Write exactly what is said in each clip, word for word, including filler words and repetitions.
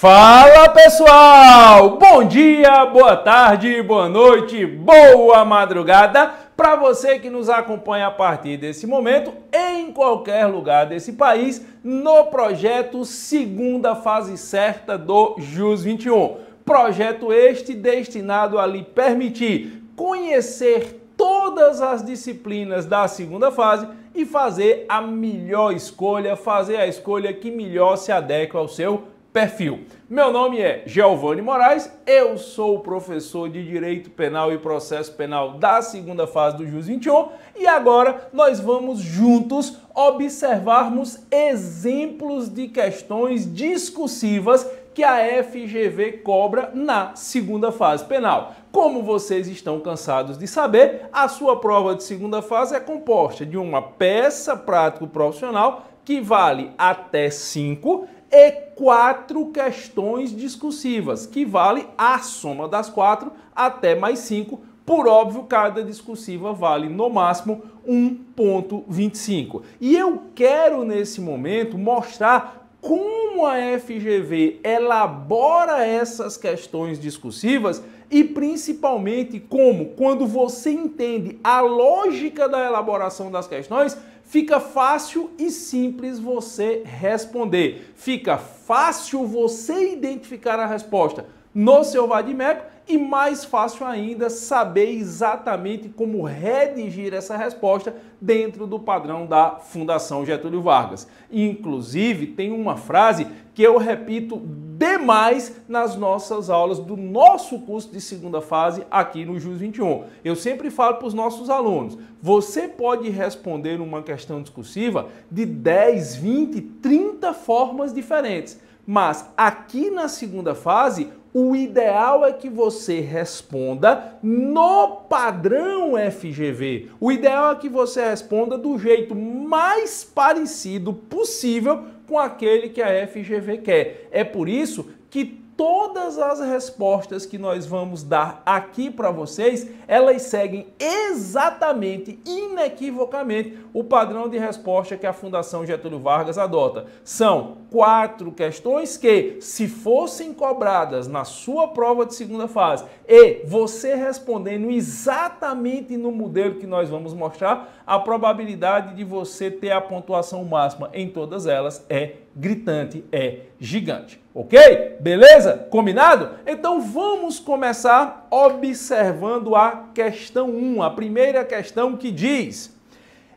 Fala pessoal, bom dia, boa tarde, boa noite, boa madrugada para você que nos acompanha a partir desse momento em qualquer lugar desse país no projeto Segunda Fase Certa do Jus vinte e um. Projeto este destinado a lhe permitir conhecer todas as disciplinas da segunda fase e fazer a melhor escolha, fazer a escolha que melhor se adequa ao seu perfil. Meu nome é Geovane Moraes, eu sou o professor de Direito Penal e Processo Penal da segunda fase do Jus vinte e um e agora nós vamos juntos observarmos exemplos de questões discursivas que a F G V cobra na segunda fase penal. Como vocês estão cansados de saber, a sua prova de segunda fase é composta de uma peça prático-profissional que vale até cinco e quatro questões discursivas, que vale a soma das quatro até mais cinco. Por óbvio, cada discursiva vale no máximo um ponto vinte e cinco. E eu quero, nesse momento, mostrar como a F G V elabora essas questões discursivas e, principalmente, como, quando você entende a lógica da elaboração das questões, fica fácil e simples você responder. Fica fácil você identificar a resposta no seu vade-mecum e mais fácil ainda saber exatamente como redigir essa resposta dentro do padrão da Fundação Getúlio Vargas. Inclusive, tem uma frase que eu repito demais nas nossas aulas do nosso curso de segunda fase aqui no Jus vinte e um. Eu sempre falo para os nossos alunos, você pode responder uma questão discursiva de dez, vinte, trinta formas diferentes, mas aqui na segunda fase, o ideal é que você responda no padrão F G V. O ideal é que você responda do jeito mais parecido possível com aquele que a F G V quer. É por isso que todas as respostas que nós vamos dar aqui para vocês, elas seguem exatamente, inequivocamente, o padrão de resposta que a Fundação Getúlio Vargas adota. São quatro questões que, se fossem cobradas na sua prova de segunda fase e você respondendo exatamente no modelo que nós vamos mostrar, a probabilidade de você ter a pontuação máxima em todas elas é gritante, é gigante. Ok? Beleza? Combinado? Então vamos começar observando a questão um, a primeira questão que diz: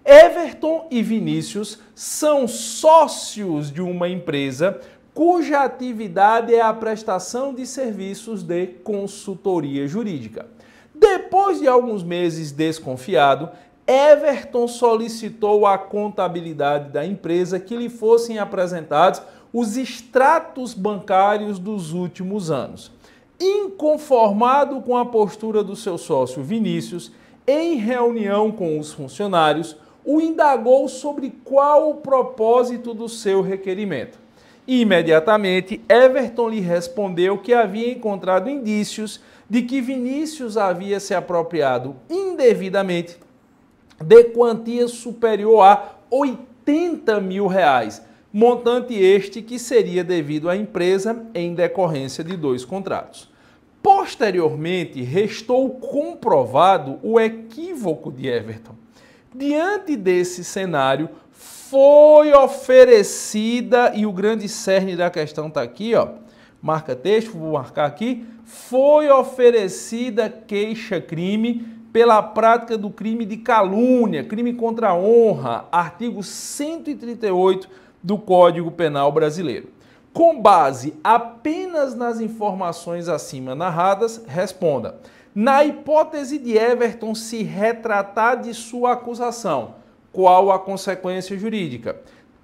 Everton e Vinícius são sócios de uma empresa cuja atividade é a prestação de serviços de consultoria jurídica. Depois de alguns meses desconfiado, Everton solicitou à contabilidade da empresa que lhe fossem apresentados os extratos bancários dos últimos anos. Inconformado com a postura do seu sócio Vinícius, em reunião com os funcionários, o indagou sobre qual o propósito do seu requerimento. Imediatamente, Everton lhe respondeu que havia encontrado indícios de que Vinícius havia se apropriado indevidamente de quantia superior a oitenta mil reais, montante este que seria devido à empresa em decorrência de dois contratos. Posteriormente, restou comprovado o equívoco de Everton. Diante desse cenário, foi oferecida, e o grande cerne da questão está aqui, ó, marca texto, vou marcar aqui, foi oferecida queixa-crime pela prática do crime de calúnia, crime contra a honra, artigo cento e trinta e oito do Código Penal Brasileiro. Com base apenas nas informações acima narradas, responda: na hipótese de Everton se retratar de sua acusação, qual a consequência jurídica?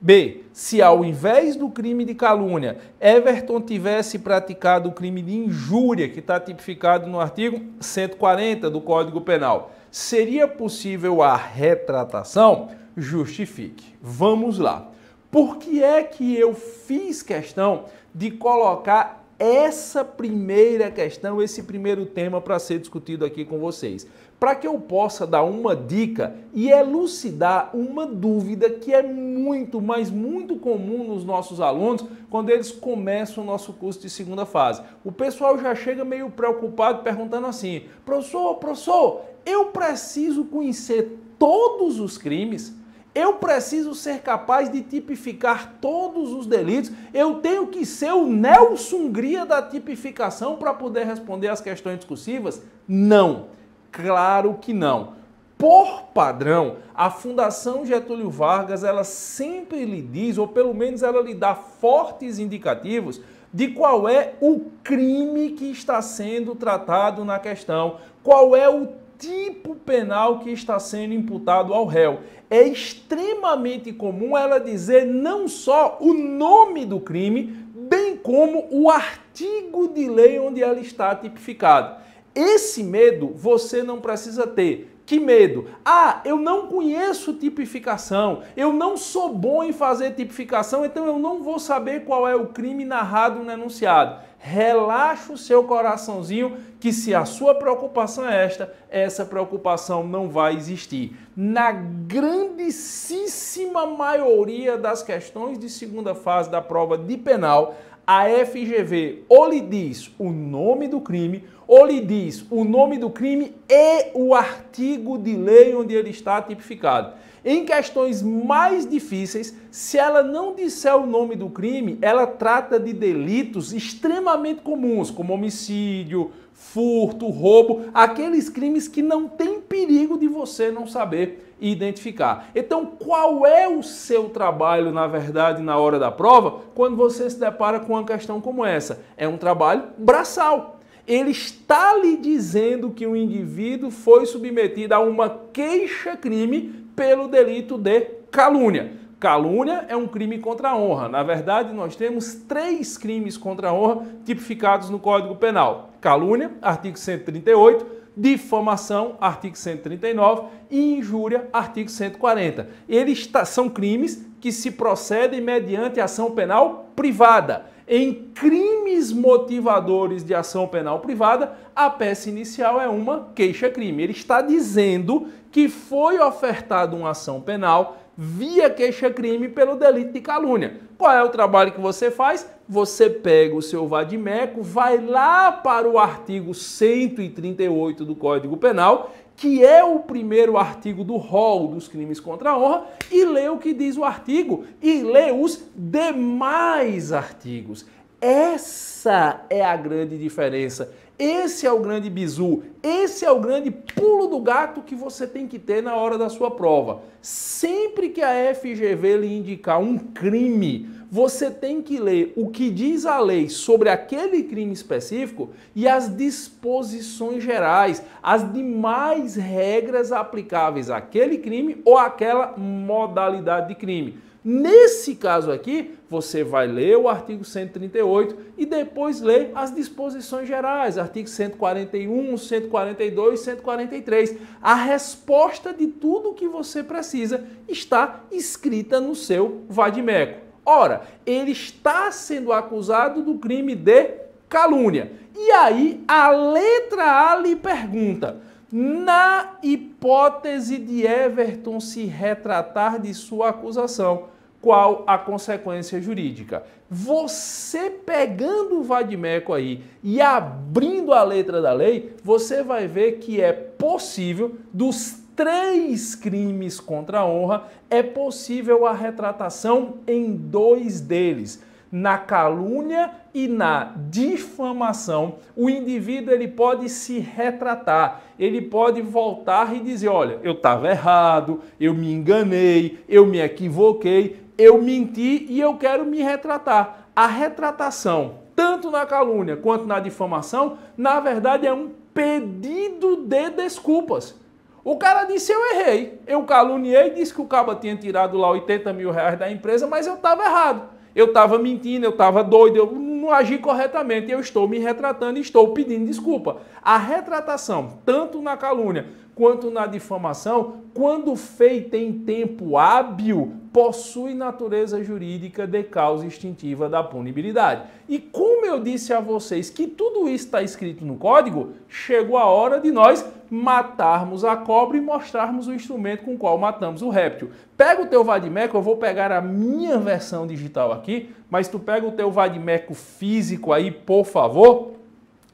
B. Se ao invés do crime de calúnia, Everton tivesse praticado o crime de injúria, que está tipificado no artigo cento e quarenta do Código Penal, seria possível a retratação? Justifique. Vamos lá. Por que é que eu fiz questão de colocar essa primeira questão, esse primeiro tema para ser discutido aqui com vocês? para que eu possa dar uma dica e elucidar uma dúvida que é muito, mas muito comum nos nossos alunos quando eles começam o nosso curso de segunda fase. O pessoal já chega meio preocupado perguntando assim: professor, professor, eu preciso conhecer todos os crimes? Eu preciso ser capaz de tipificar todos os delitos? Eu tenho que ser o Nelson Hungria da tipificação para poder responder às questões discursivas? Não, claro que não. Por padrão, a Fundação Getúlio Vargas, ela sempre lhe diz, ou pelo menos ela lhe dá fortes indicativos de qual é o crime que está sendo tratado na questão, qual é o tipo penal que está sendo imputado ao réu. É extremamente comum ela dizer não só o nome do crime, bem como o artigo de lei onde ela está tipificada. Esse medo você não precisa ter. Que medo? Ah, eu não conheço tipificação, eu não sou bom em fazer tipificação, então eu não vou saber qual é o crime narrado no enunciado. Relaxa o seu coraçãozinho, que se a sua preocupação é esta, essa preocupação não vai existir. Na grandíssima maioria das questões de segunda fase da prova de penal, a F G V ou lhe diz o nome do crime, ou lhe diz o nome do crime e o artigo de lei onde ele está tipificado. Em questões mais difíceis, se ela não disser o nome do crime, ela trata de delitos extremamente comuns, como homicídio, furto, roubo, aqueles crimes que não tem perigo de você não saber identificar. Então, qual é o seu trabalho, na verdade, na hora da prova, quando você se depara com uma questão como essa? É um trabalho braçal. Ele está lhe dizendo que o indivíduo foi submetido a uma queixa-crime pelo delito de calúnia. Calúnia é um crime contra a honra. Na verdade, nós temos três crimes contra a honra tipificados no Código Penal. Calúnia, artigo cento e trinta e oito, difamação, artigo cento e trinta e nove e injúria, artigo cento e quarenta. Eles são crimes que se procedem mediante ação penal privada. Em crimes motivadores de ação penal privada, a peça inicial é uma queixa-crime. Ele está dizendo que foi ofertada uma ação penal via queixa-crime pelo delito de calúnia. Qual é o trabalho que você faz? Você pega o seu vadimeco, vai lá para o artigo cento e trinta e oito do Código Penal, que é o primeiro artigo do rol dos crimes contra a honra, e lê o que diz o artigo, e lê os demais artigos. Essa é a grande diferença, esse é o grande bizu, esse é o grande pulo do gato que você tem que ter na hora da sua prova. Sempre que a F G V lhe indicar um crime, você tem que ler o que diz a lei sobre aquele crime específico e as disposições gerais, as demais regras aplicáveis àquele crime ou àquela modalidade de crime. Nesse caso aqui, você vai ler o artigo cento e trinta e oito e depois ler as disposições gerais, artigo cento e quarenta e um, cento e quarenta e dois, cento e quarenta e três. A resposta de tudo que você precisa está escrita no seu vadimeco. Ora, ele está sendo acusado do crime de calúnia. E aí a letra A lhe pergunta: na hipótese de Everton se retratar de sua acusação, qual a consequência jurídica? Você pegando o vadimeco aí e abrindo a letra da lei, você vai ver que é possível dos três crimes contra a honra, é possível a retratação em dois deles. Na calúnia e na difamação, o indivíduo ele pode se retratar, ele pode voltar e dizer: olha, eu estava errado, eu me enganei, eu me equivoquei, eu menti e eu quero me retratar. A retratação, tanto na calúnia quanto na difamação, na verdade é um pedido de desculpas. O cara disse: eu errei, eu caluniei, disse que o caba tinha tirado lá oitenta mil reais da empresa, mas eu estava errado, eu estava mentindo, eu estava doido, eu não agi corretamente, eu estou me retratando e estou pedindo desculpa. A retratação, tanto na calúnia quanto na difamação, quando feita em tempo hábil, possui natureza jurídica de causa extintiva da punibilidade. E como eu disse a vocês que tudo isso está escrito no código, chegou a hora de nós matarmos a cobra e mostrarmos o instrumento com o qual matamos o réptil. Pega o teu vadimeco, eu vou pegar a minha versão digital aqui, mas tu pega o teu vadimeco físico aí, por favor,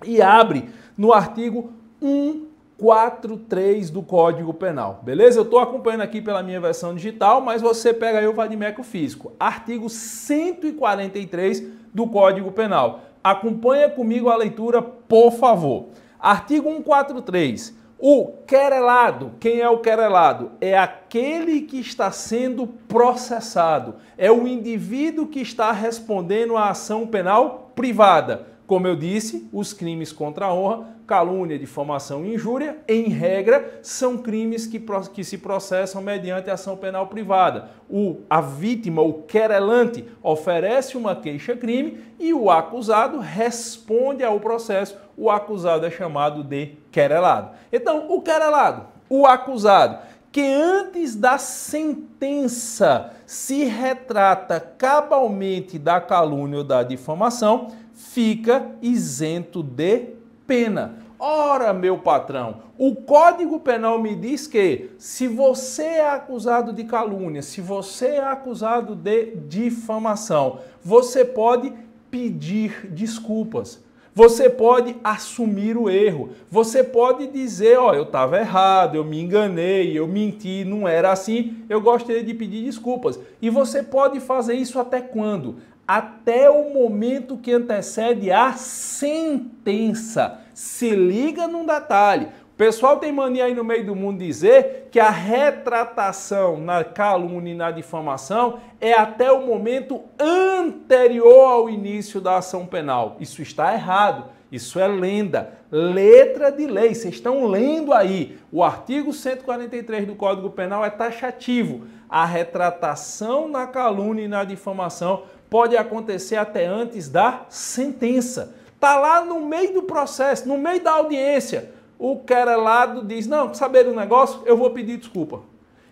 e abre no artigo cento e quarenta e três do Código Penal, beleza? Eu estou acompanhando aqui pela minha versão digital, mas você pega aí o vadimeco físico. Artigo cento e quarenta e três do Código Penal. Acompanha comigo a leitura, por favor. Artigo cento e quarenta e três. O querelado, quem é o querelado? É aquele que está sendo processado. É o indivíduo que está respondendo à ação penal privada. Como eu disse, os crimes contra a honra, calúnia, difamação e injúria, em regra, são crimes que, que se processam mediante ação penal privada. O, a vítima, o querelante, oferece uma queixa-crime e o acusado responde ao processo. O acusado é chamado de querelado. Então, o querelado, o acusado, que antes da sentença se retrata cabalmente da calúnia ou da difamação, fica isento de pena. Ora, meu patrão, o Código Penal me diz que se você é acusado de calúnia, se você é acusado de difamação, você pode pedir desculpas. Você pode assumir o erro, você pode dizer, ó, eu estava errado, eu me enganei, eu menti, não era assim, eu gostaria de pedir desculpas. E você pode fazer isso até quando? Até o momento que antecede a sentença. Se liga num detalhe. O pessoal tem mania aí no meio do mundo dizer que a retratação na calúnia e na difamação é até o momento anterior ao início da ação penal. Isso está errado. Isso é lenda. Letra de lei. Vocês estão lendo aí. O artigo cento e quarenta e três do Código Penal é taxativo. A retratação na calúnia e na difamação pode acontecer até antes da sentença. Está lá no meio do processo, no meio da audiência. O querelado diz, não, saber do negócio, eu vou pedir desculpa.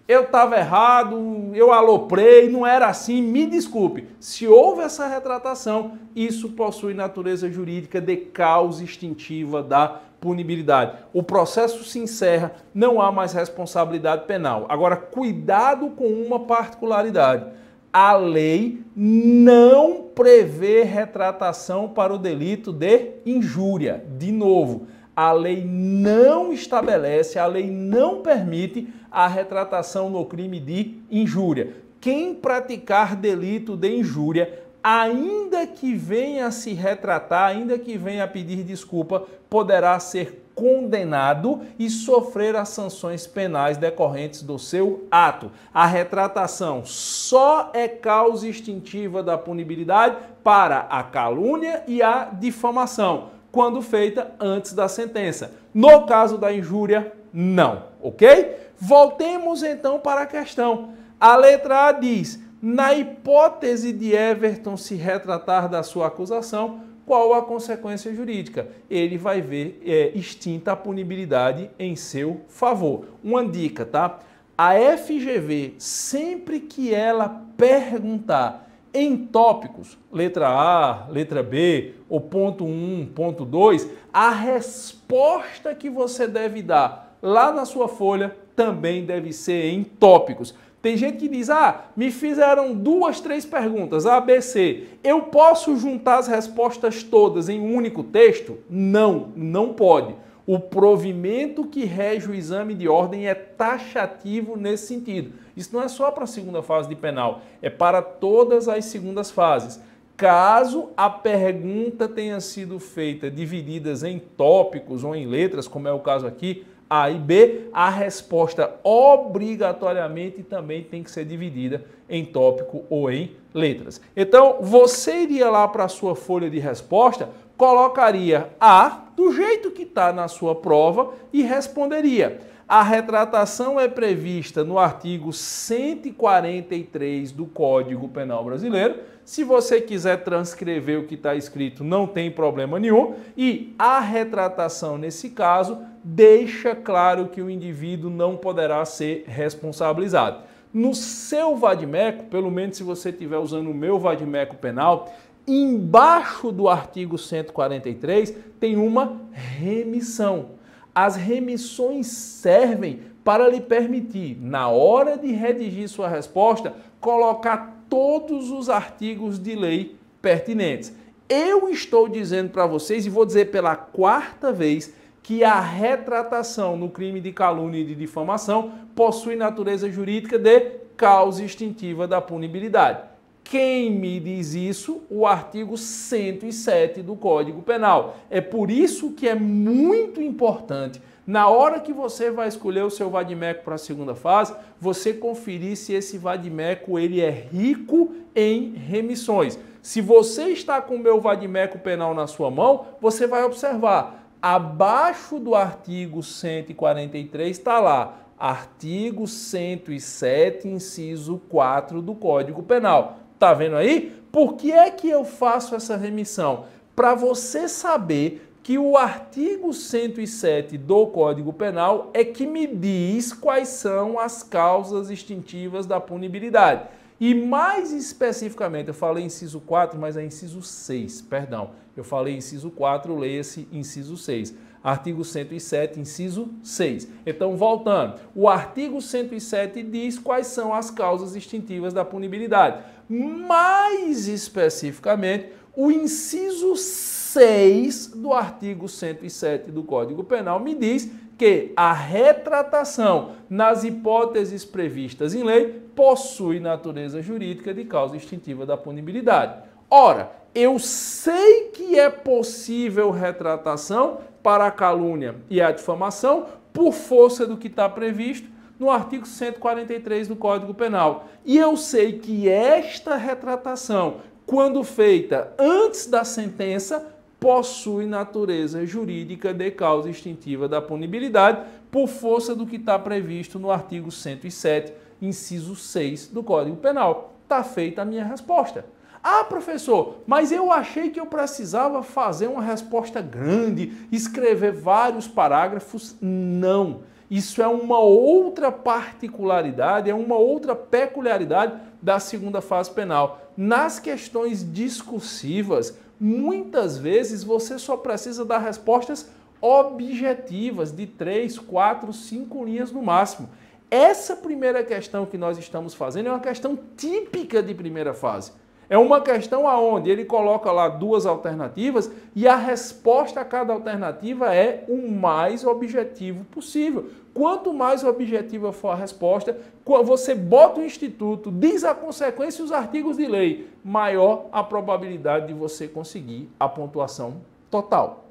Eu estava errado, eu aloprei, não era assim, me desculpe. Se houve essa retratação, isso possui natureza jurídica de causa extintiva da punibilidade. O processo se encerra, não há mais responsabilidade penal. Agora, cuidado com uma particularidade. A lei não prevê retratação para o delito de injúria. De novo, a lei não estabelece, a lei não permite a retratação no crime de injúria. Quem praticar delito de injúria, ainda que venha a se retratar, ainda que venha a pedir desculpa, poderá ser condenado e sofrer as sanções penais decorrentes do seu ato. A retratação só é causa extintiva da punibilidade para a calúnia e a difamação, quando feita antes da sentença. No caso da injúria, não, ok? Voltemos então para a questão. A letra A diz, na hipótese de Everton se retratar da sua acusação, qual a consequência jurídica? Ele vai ver é, extinta a punibilidade em seu favor. Uma dica, tá? A F G V, sempre que ela perguntar em tópicos, letra A, letra B, ou ponto um, ponto dois, a resposta que você deve dar lá na sua folha também deve ser em tópicos. Tem gente que diz, ah, me fizeram duas, três perguntas, A, B, C. Eu posso juntar as respostas todas em um único texto? Não, não pode. O provimento que rege o exame de ordem é taxativo nesse sentido. Isso não é só para a segunda fase de penal, é para todas as segundas fases. Caso a pergunta tenha sido feita divididas em tópicos ou em letras, como é o caso aqui, A e B, a resposta obrigatoriamente também tem que ser dividida em tópico ou em letras. Então, você iria lá para a sua folha de resposta, colocaria A do jeito que está na sua prova e responderia. A retratação é prevista no artigo cento e quarenta e três do Código Penal Brasileiro. Se você quiser transcrever o que está escrito, não tem problema nenhum. E a retratação, nesse caso, deixa claro que o indivíduo não poderá ser responsabilizado. No seu vade-mecum, pelo menos se você estiver usando o meu vade-mecum penal, embaixo do artigo cento e quarenta e três tem uma remissão. As remissões servem para lhe permitir, na hora de redigir sua resposta, colocar todos os artigos de lei pertinentes. Eu estou dizendo para vocês, e vou dizer pela quarta vez, que a retratação no crime de calúnia e de difamação possui natureza jurídica de causa extintiva da punibilidade. Quem me diz isso? O artigo cento e sete do Código Penal. É por isso que é muito importante, na hora que você vai escolher o seu vade-mecum para a segunda fase, você conferir se esse vade-mecum ele é rico em remissões. Se você está com o meu vade-mecum penal na sua mão, você vai observar, abaixo do artigo cento e quarenta e três está lá, artigo cento e sete, inciso quatro do Código Penal. Tá vendo aí? Por que é que eu faço essa remissão? Para você saber que o artigo cento e sete do Código Penal é que me diz quais são as causas extintivas da punibilidade. E mais especificamente, eu falei inciso quatro, mas é inciso seis, perdão. Eu falei inciso quatro, leia-se inciso seis. Artigo cento e sete, inciso seis. Então, voltando, o artigo cento e sete diz quais são as causas extintivas da punibilidade. Mais especificamente, o inciso seis do artigo cento e sete do Código Penal me diz que a retratação nas hipóteses previstas em lei possui natureza jurídica de causa extintiva da punibilidade. Ora, eu sei que é possível retratação para a calúnia e a difamação por força do que está previsto no artigo cento e quarenta e três do Código Penal. E eu sei que esta retratação, quando feita antes da sentença, possui natureza jurídica de causa extintiva da punibilidade por força do que está previsto no artigo cento e sete, inciso seis do Código Penal. Está feita a minha resposta. Ah, professor, mas eu achei que eu precisava fazer uma resposta grande, escrever vários parágrafos. Não. Isso é uma outra particularidade, é uma outra peculiaridade da segunda fase penal. Nas questões discursivas, muitas vezes você só precisa dar respostas objetivas de três, quatro, cinco linhas no máximo. Essa primeira questão que nós estamos fazendo é uma questão típica de primeira fase. É uma questão aonde ele coloca lá duas alternativas e a resposta a cada alternativa é o mais objetivo possível. Quanto mais objetiva for a resposta, você bota o instituto, diz a consequência e os artigos de lei, maior a probabilidade de você conseguir a pontuação total.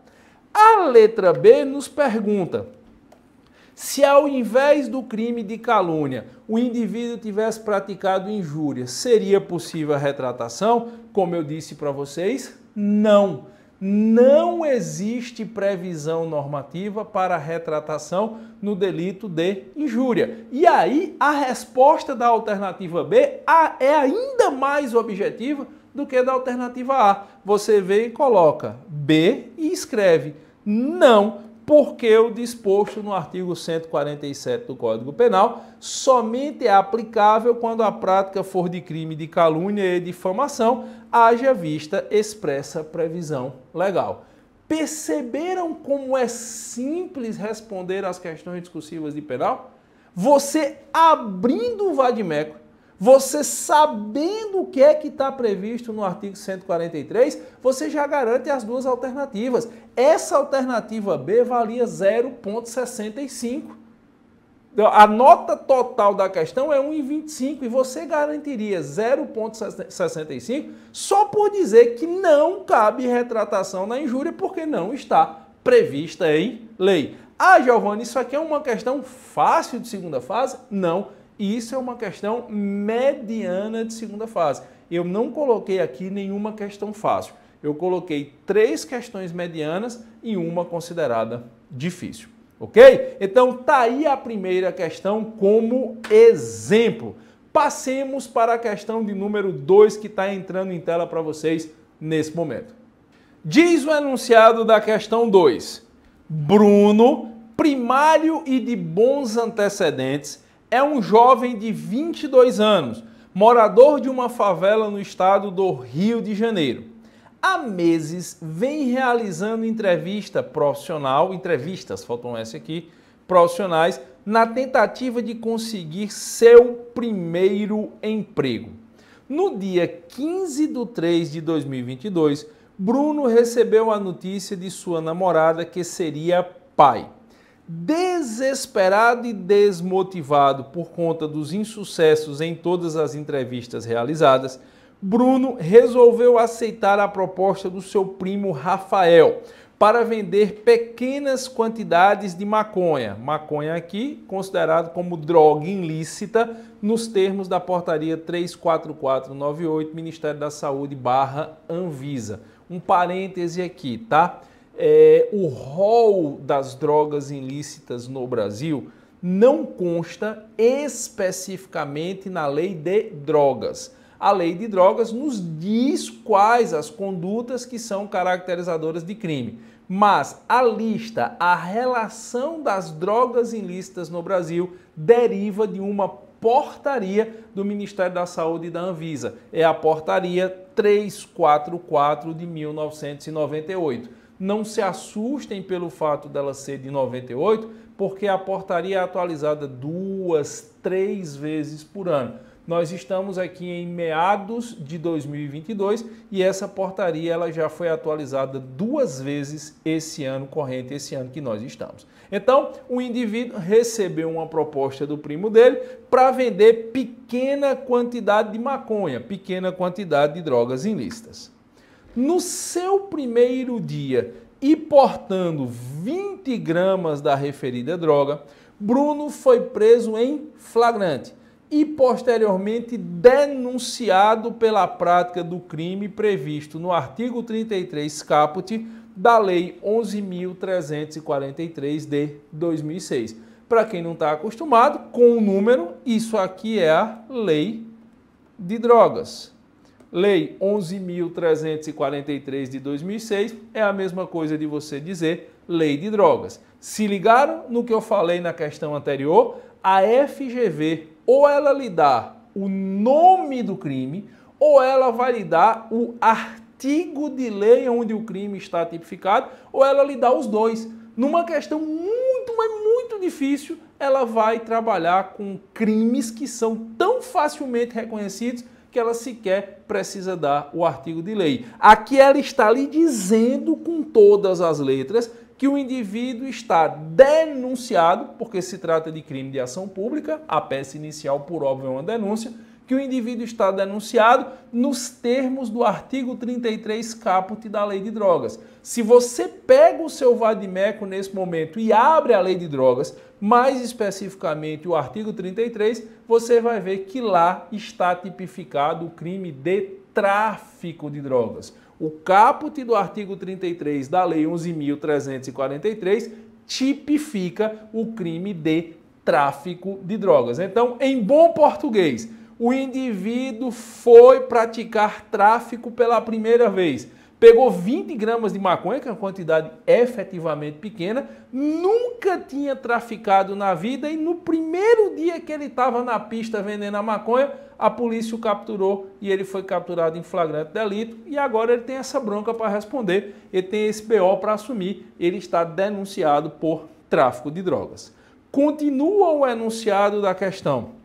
A letra B nos pergunta se ao invés do crime de calúnia o indivíduo tivesse praticado injúria, seria possível a retratação? Como eu disse para vocês, não. Não existe previsão normativa para retratação no delito de injúria. E aí a resposta da alternativa B é ainda mais objetiva do que a da alternativa A. Você vê e coloca B e escreve não. Porque o disposto no artigo cento e quarenta e sete do Código Penal somente é aplicável quando a prática for de crime de calúnia e difamação, haja vista expressa previsão legal. Perceberam como é simples responder às questões discursivas de penal? Você abrindo o vade-mecum, você sabendo o que é que está previsto no artigo cento e quarenta e três, você já garante as duas alternativas. Essa alternativa B valia zero vírgula sessenta e cinco. A nota total da questão é um vírgula vinte e cinco e você garantiria zero vírgula sessenta e cinco só por dizer que não cabe retratação na injúria porque não está prevista em lei. Ah, Giovanni, isso aqui é uma questão fácil de segunda fase? Não. E isso é uma questão mediana de segunda fase. Eu não coloquei aqui nenhuma questão fácil. Eu coloquei três questões medianas e uma considerada difícil. Ok? Então, tá aí a primeira questão como exemplo. Passemos para a questão de número dois que está entrando em tela para vocês nesse momento. Diz o enunciado da questão dois. Bruno, primário e de bons antecedentes, é um jovem de vinte e dois anos, morador de uma favela no estado do Rio de Janeiro. Há meses vem realizando entrevista profissional, entrevistas, faltam essa aqui, profissionais, na tentativa de conseguir seu primeiro emprego. No dia quinze de três de dois mil e vinte e dois, Bruno recebeu a notícia de sua namorada que seria pai. Desesperado e desmotivado por conta dos insucessos em todas as entrevistas realizadas, Bruno resolveu aceitar a proposta do seu primo Rafael para vender pequenas quantidades de maconha. Maconha aqui considerado como droga ilícita nos termos da Portaria três quatro quatro nove oito, Ministério da Saúde barra Anvisa. Um parêntese aqui, tá? É, o rol das drogas ilícitas no Brasil não consta especificamente na lei de drogas. A lei de drogas nos diz quais as condutas que são caracterizadoras de crime. Mas a lista, a relação das drogas ilícitas no Brasil deriva de uma portaria do Ministério da Saúde e da Anvisa. É a portaria trezentos e quarenta e quatro de mil novecentos e noventa e oito. Não se assustem pelo fato dela ser de noventa e oito, porque a portaria é atualizada duas, três vezes por ano. Nós estamos aqui em meados de dois mil e vinte e dois e essa portaria ela já foi atualizada duas vezes esse ano corrente, esse ano que nós estamos. Então, o indivíduo recebeu uma proposta do primo dele para vender pequena quantidade de maconha, pequena quantidade de drogas ilícitas. No seu primeiro dia e portando vinte gramas da referida droga, Bruno foi preso em flagrante e posteriormente denunciado pela prática do crime previsto no artigo trinta e três caput da Lei onze mil trezentos e quarenta e três de dois mil e seis. Para quem não está acostumado com o número, isso aqui é a Lei de Drogas. Lei onze mil trezentos e quarenta e três de dois mil e seis é a mesma coisa de você dizer Lei de Drogas. Se ligaram no que eu falei na questão anterior? A F G V ou ela lhe dá o nome do crime ou ela vai lhe dar o artigo de lei onde o crime está tipificado ou ela lhe dá os dois. Numa questão muito, mas muito difícil, ela vai trabalhar com crimes que são tão facilmente reconhecidos que ela sequer precisa dar o artigo de lei. Aqui ela está lhe dizendo com todas as letras que o indivíduo está denunciado, porque se trata de crime de ação pública, a peça inicial, por óbvio, é uma denúncia, que o indivíduo está denunciado nos termos do artigo trinta e três caput da Lei de Drogas. Se você pega o seu vadimeco nesse momento e abre a Lei de Drogas, mais especificamente o artigo trinta e três, você vai ver que lá está tipificado o crime de tráfico de drogas. O caput do artigo trinta e três da Lei onze mil trezentos e quarenta e três tipifica o crime de tráfico de drogas. Então, em bom português, o indivíduo foi praticar tráfico pela primeira vez. Pegou vinte gramas de maconha, que é uma quantidade efetivamente pequena, nunca tinha traficado na vida e no primeiro dia que ele estava na pista vendendo a maconha, a polícia o capturou e ele foi capturado em flagrante delito e agora ele tem essa bronca para responder, ele tem esse B O para assumir, ele está denunciado por tráfico de drogas. Continua o enunciado da questão.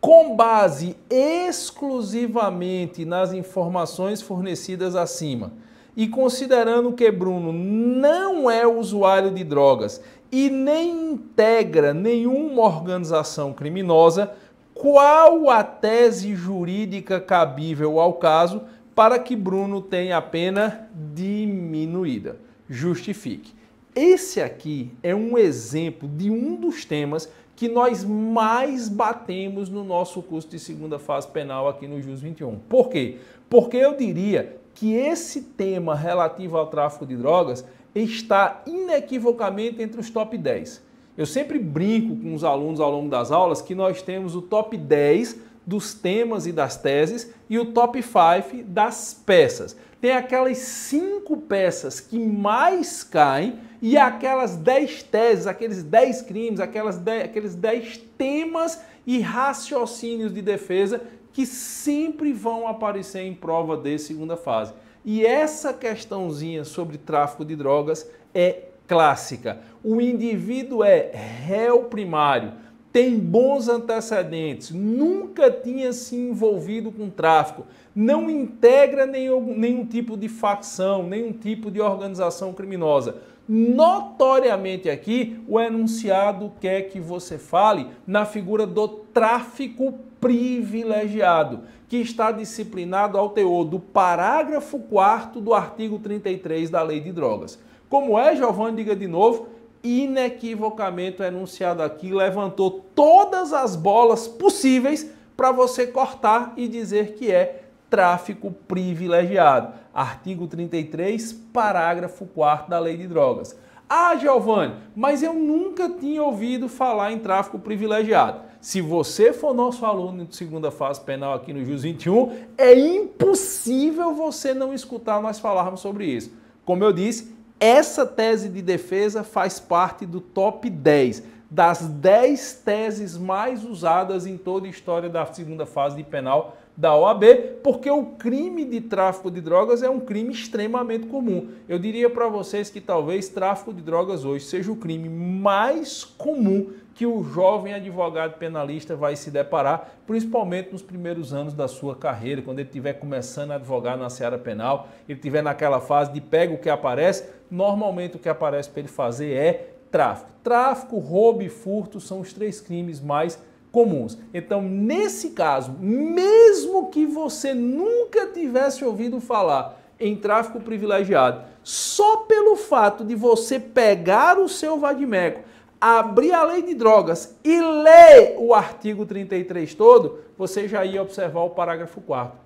Com base exclusivamente nas informações fornecidas acima e considerando que Bruno não é usuário de drogas e nem integra nenhuma organização criminosa, qual a tese jurídica cabível ao caso para que Bruno tenha a pena diminuída? Justifique. Esse aqui é um exemplo de um dos temas que nós mais batemos no nosso curso de segunda fase penal aqui no Jus vinte e um. Por quê? Porque eu diria que esse tema relativo ao tráfico de drogas, está inequivocamente entre os top dez. Eu sempre brinco com os alunos ao longo das aulas que nós temos o top dez dos temas e das teses e o top cinco das peças. Tem aquelas cinco peças que mais caem e aquelas dez teses, aqueles dez crimes, aquelas dez, aqueles dez temas e raciocínios de defesa que sempre vão aparecer em prova de segunda fase. E essa questãozinha sobre tráfico de drogas é clássica. O indivíduo é réu primário, tem bons antecedentes, nunca tinha se envolvido com tráfico, não integra nenhum, nenhum tipo de facção, nenhum tipo de organização criminosa. Notoriamente aqui, o enunciado quer que você fale na figura do tráfico privilegiado, que está disciplinado ao teor do parágrafo quarto do artigo trinta e três da Lei de Drogas. Como é, Geovane, diga de novo, inequivocamente o enunciado aqui levantou todas as bolas possíveis para você cortar e dizer que é tráfico privilegiado. Artigo trinta e três, parágrafo quarto da Lei de Drogas. Ah, Geovane, mas eu nunca tinha ouvido falar em tráfico privilegiado. Se você for nosso aluno de segunda fase penal aqui no Jus vinte e um, é impossível você não escutar nós falarmos sobre isso. Como eu disse, essa tese de defesa faz parte do top dez, das dez teses mais usadas em toda a história da segunda fase de penal da O A B, porque o crime de tráfico de drogas é um crime extremamente comum. Eu diria para vocês que talvez tráfico de drogas hoje seja o crime mais comum que o jovem advogado penalista vai se deparar, principalmente nos primeiros anos da sua carreira, quando ele estiver começando a advogar na seara penal, ele estiver naquela fase de pega o que aparece, normalmente o que aparece para ele fazer é tráfico. Tráfico, roubo e furto são os três crimes mais comuns. Então, nesse caso, mesmo que você nunca tivesse ouvido falar em tráfico privilegiado, só pelo fato de você pegar o seu vadimeco, abrir a Lei de Drogas e ler o artigo trinta e três todo, você já ia observar o parágrafo quarto.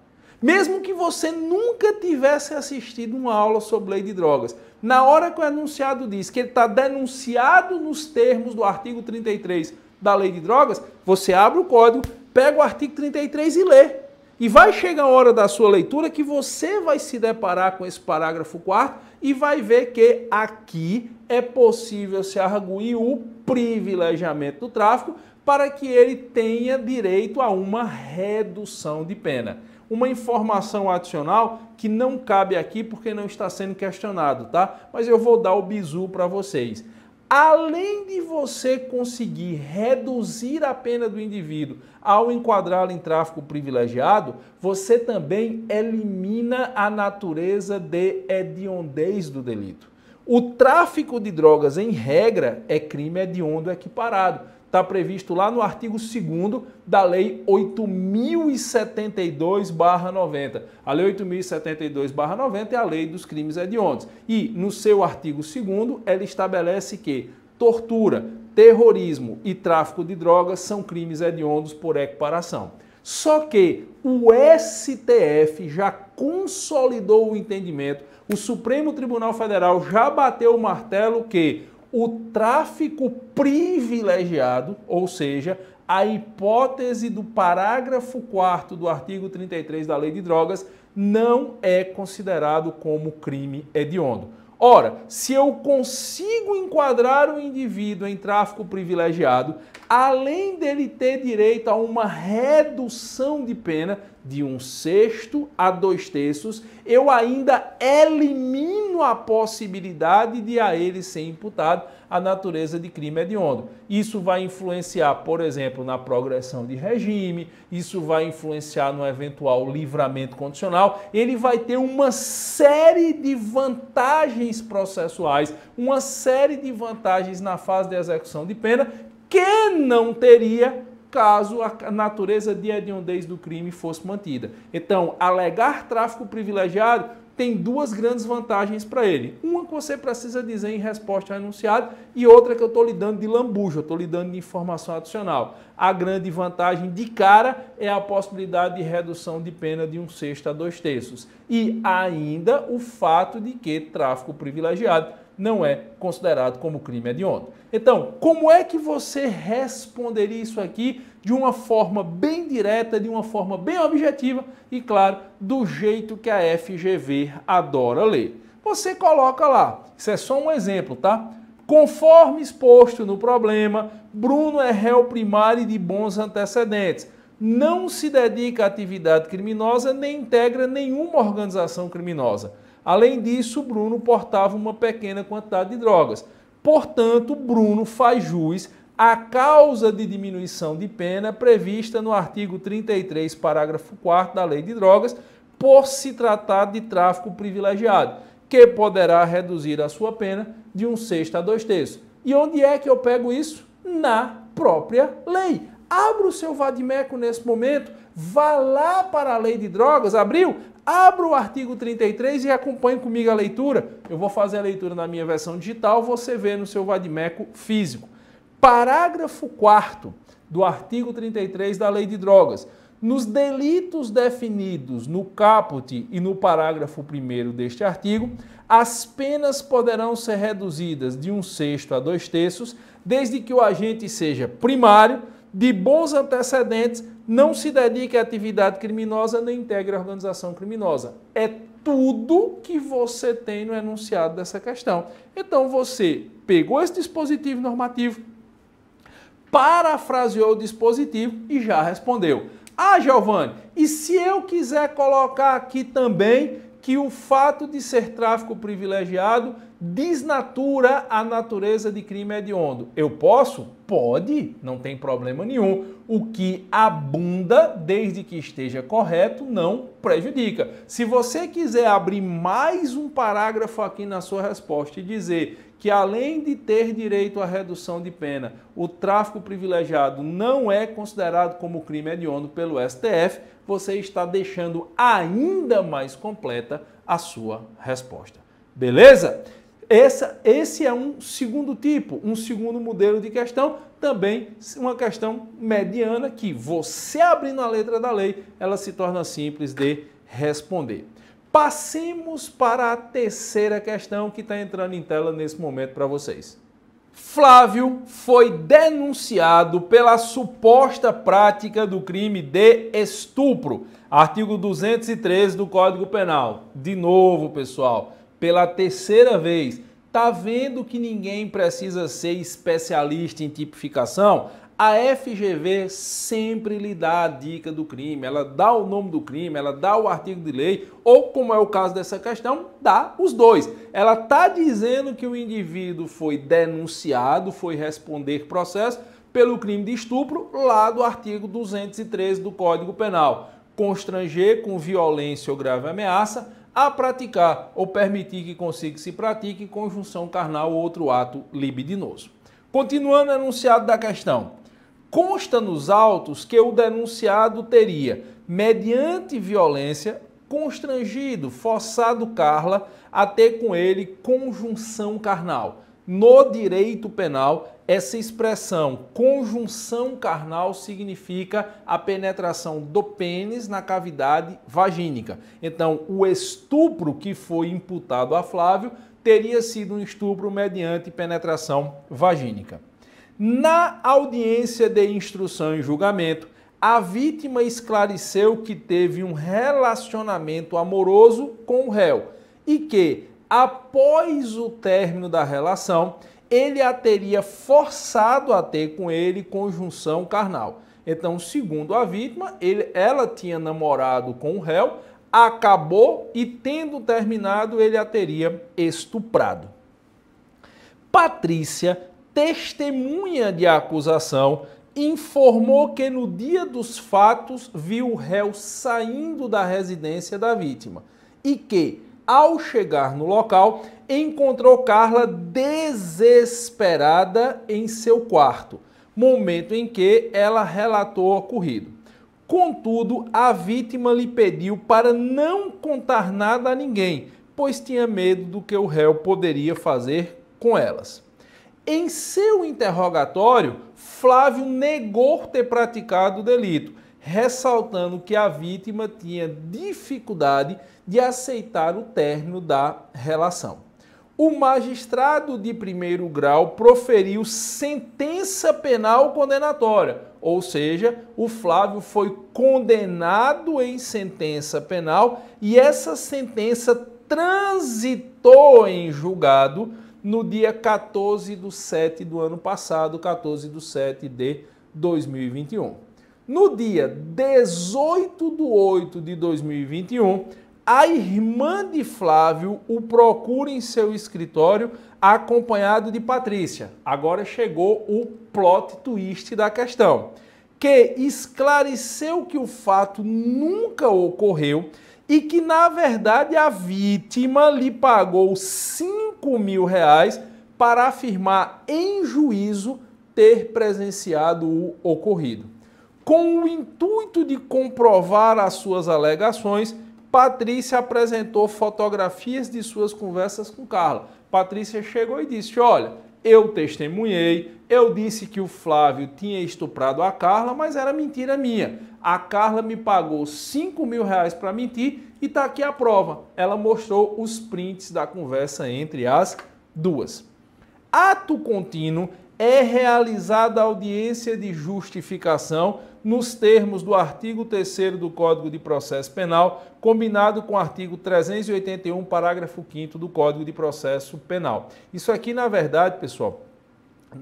Mesmo que você nunca tivesse assistido uma aula sobre Lei de Drogas, na hora que o enunciado diz que ele está denunciado nos termos do artigo trinta e três da Lei de Drogas, você abre o código, pega o artigo trinta e três e lê. E vai chegar a hora da sua leitura que você vai se deparar com esse parágrafo quarto e vai ver que aqui é possível se arguir o privilegiamento do tráfico para que ele tenha direito a uma redução de pena. Uma informação adicional que não cabe aqui porque não está sendo questionado, tá? Mas eu vou dar o bizu para vocês. Além de você conseguir reduzir a pena do indivíduo ao enquadrá-lo em tráfico privilegiado, você também elimina a natureza de hediondez do delito. O tráfico de drogas, em regra, é crime hediondo equiparado. Está previsto lá no artigo segundo da Lei oito mil e setenta e dois barra noventa. A Lei oito mil e setenta e dois barra noventa é a Lei dos Crimes Hediondos. E no seu artigo segundo ela estabelece que tortura, terrorismo e tráfico de drogas são crimes hediondos por equiparação. Só que o S T F já consolidou o entendimento, o Supremo Tribunal Federal já bateu o martelo que o tráfico privilegiado, ou seja, a hipótese do parágrafo quarto do artigo trinta e três da Lei de Drogas, não é considerado como crime hediondo. Ora, se eu consigo enquadrar o indivíduo em tráfico privilegiado, além dele ter direito a uma redução de pena de um sexto a dois terços, eu ainda elimino a possibilidade de a ele ser imputado a natureza de crime hediondo. Isso vai influenciar, por exemplo, na progressão de regime, isso vai influenciar no eventual livramento condicional, ele vai ter uma série de vantagens processuais, uma série de vantagens na fase de execução de pena que não teria caso a natureza de hediondez do crime fosse mantida. Então, alegar tráfico privilegiado tem duas grandes vantagens para ele. Uma que você precisa dizer em resposta ao enunciado e outra que eu estou lhe dando de lambuja, eu estou lhe dando de informação adicional. A grande vantagem de cara é a possibilidade de redução de pena de um sexto a dois terços. E ainda o fato de que tráfico privilegiado não é considerado como crime hediondo. Então, como é que você responderia isso aqui de uma forma bem direta, de uma forma bem objetiva e, claro, do jeito que a F G V adora ler? Você coloca lá, isso é só um exemplo, tá? Conforme exposto no problema, Bruno é réu primário de bons antecedentes. Não se dedica à atividade criminosa, nem integra nenhuma organização criminosa. Além disso, Bruno portava uma pequena quantidade de drogas. Portanto, Bruno faz jus à causa de diminuição de pena prevista no artigo trinta e três, parágrafo quarto da Lei de Drogas, por se tratar de tráfico privilegiado, que poderá reduzir a sua pena de um sexto a dois terços. E onde é que eu pego isso? Na própria lei. Abra o seu vadimeco nesse momento, vá lá para a Lei de Drogas, abriu? Abra o artigo trinta e três e acompanhe comigo a leitura. Eu vou fazer a leitura na minha versão digital, você vê no seu vadimeco físico. Parágrafo quarto do artigo trinta e três da Lei de Drogas. Nos delitos definidos no caput e no parágrafo primeiro deste artigo, as penas poderão ser reduzidas de um sexto a dois terços, desde que o agente seja primário, de bons antecedentes, não se dedique à atividade criminosa nem integre a organização criminosa. É tudo que você tem no enunciado dessa questão. Então você pegou esse dispositivo normativo, parafraseou o dispositivo e já respondeu. Ah, Geovane, e se eu quiser colocar aqui também que o fato de ser tráfico privilegiado desnatura a natureza de crime hediondo? Eu posso? Pode, não tem problema nenhum. O que abunda, desde que esteja correto, não prejudica. Se você quiser abrir mais um parágrafo aqui na sua resposta e dizer que além de ter direito à redução de pena, o tráfico privilegiado não é considerado como crime hediondo pelo S T F, você está deixando ainda mais completa a sua resposta. Beleza? Essa, esse é um segundo tipo, um segundo modelo de questão, também uma questão mediana que você abrindo a letra da lei, ela se torna simples de responder. Passemos para a terceira questão que está entrando em tela nesse momento para vocês. Flávio foi denunciado pela suposta prática do crime de estupro, artigo duzentos e treze do Código Penal. De novo, pessoal, pela terceira vez, tá vendo que ninguém precisa ser especialista em tipificação? A F G V sempre lhe dá a dica do crime, ela dá o nome do crime, ela dá o artigo de lei, ou como é o caso dessa questão, dá os dois. Ela está dizendo que o indivíduo foi denunciado, foi responder processo pelo crime de estupro lá do artigo duzentos e treze do Código Penal. Constranger com violência ou grave ameaça a praticar ou permitir que consiga se pratique em conjunção carnal ou outro ato libidinoso. Continuando o enunciado da questão. Consta nos autos que o denunciado teria, mediante violência, constrangido, forçado Carla a ter com ele conjunção carnal. No direito penal, essa expressão conjunção carnal significa a penetração do pênis na cavidade vagínica. Então, o estupro que foi imputado a Flávio teria sido um estupro mediante penetração vagínica. Na audiência de instrução e julgamento, a vítima esclareceu que teve um relacionamento amoroso com o réu e que, após o término da relação, ele a teria forçado a ter com ele conjunção carnal. Então, segundo a vítima, ele, ela tinha namorado com o réu, acabou e, tendo terminado, ele a teria estuprado. Patrícia, testemunha de acusação, informou que no dia dos fatos viu o réu saindo da residência da vítima e que, ao chegar no local, encontrou Carla desesperada em seu quarto, momento em que ela relatou o ocorrido. Contudo, a vítima lhe pediu para não contar nada a ninguém, pois tinha medo do que o réu poderia fazer com elas. Em seu interrogatório, Flávio negou ter praticado o delito, ressaltando que a vítima tinha dificuldade de aceitar o término da relação. o magistrado de primeiro grau proferiu sentença penal condenatória, ou seja, o Flávio foi condenado em sentença penal e essa sentença transitou em julgado no dia quatorze do sete do ano passado, quatorze do sete de dois mil e vinte e um. No dia dezoito do oito de dois mil e vinte e um, a irmã de Flávio o procura em seu escritório acompanhado de Patrícia. Agora chegou o plot twist da questão, que esclareceu que o fato nunca ocorreu e que, na verdade, a vítima lhe pagou cinco mil reais para afirmar em juízo ter presenciado o ocorrido. Com o intuito de comprovar as suas alegações, Patrícia apresentou fotografias de suas conversas com Carla. Patrícia chegou e disse, olha, eu testemunhei, eu disse que o Flávio tinha estuprado a Carla, mas era mentira minha. A Carla me pagou cinco mil reais para mentir e está aqui a prova. Ela mostrou os prints da conversa entre as duas. Ato contínuo, é realizada a audiência de justificação nos termos do artigo terceiro do Código de Processo Penal, combinado com o artigo trezentos e oitenta e um, parágrafo quinto do Código de Processo Penal. Isso aqui, na verdade, pessoal,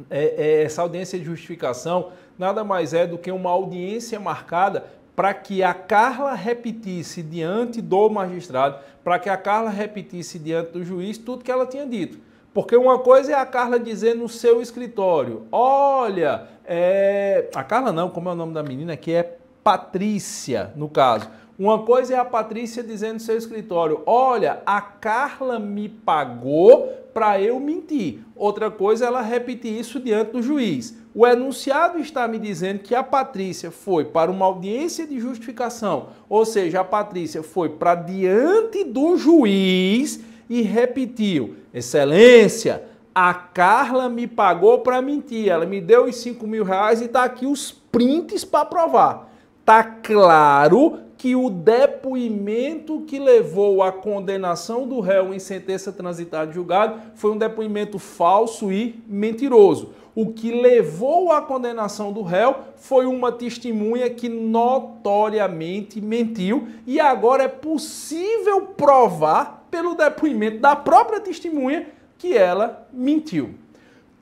é, é, essa audiência de justificação nada mais é do que uma audiência marcada para que a Carla repetisse diante do magistrado, para que a Carla repetisse diante do juiz tudo que ela tinha dito. Porque uma coisa é a Carla dizer no seu escritório, olha, é... a Carla não, como é o nome da menina, que é Patrícia, no caso. Uma coisa é a Patrícia dizer no seu escritório, olha, a Carla me pagou para eu mentir. Outra coisa é ela repetir isso diante do juiz. O enunciado está me dizendo que a Patrícia foi para uma audiência de justificação, ou seja, a Patrícia foi para diante do juiz e repetiu, excelência, a Carla me pagou para mentir, ela me deu os cinco mil reais e está aqui os prints para provar. Está claro que o depoimento que levou à condenação do réu em sentença transitada de julgado foi um depoimento falso e mentiroso. O que levou à condenação do réu foi uma testemunha que notoriamente mentiu e agora é possível provar pelo depoimento da própria testemunha que ela mentiu.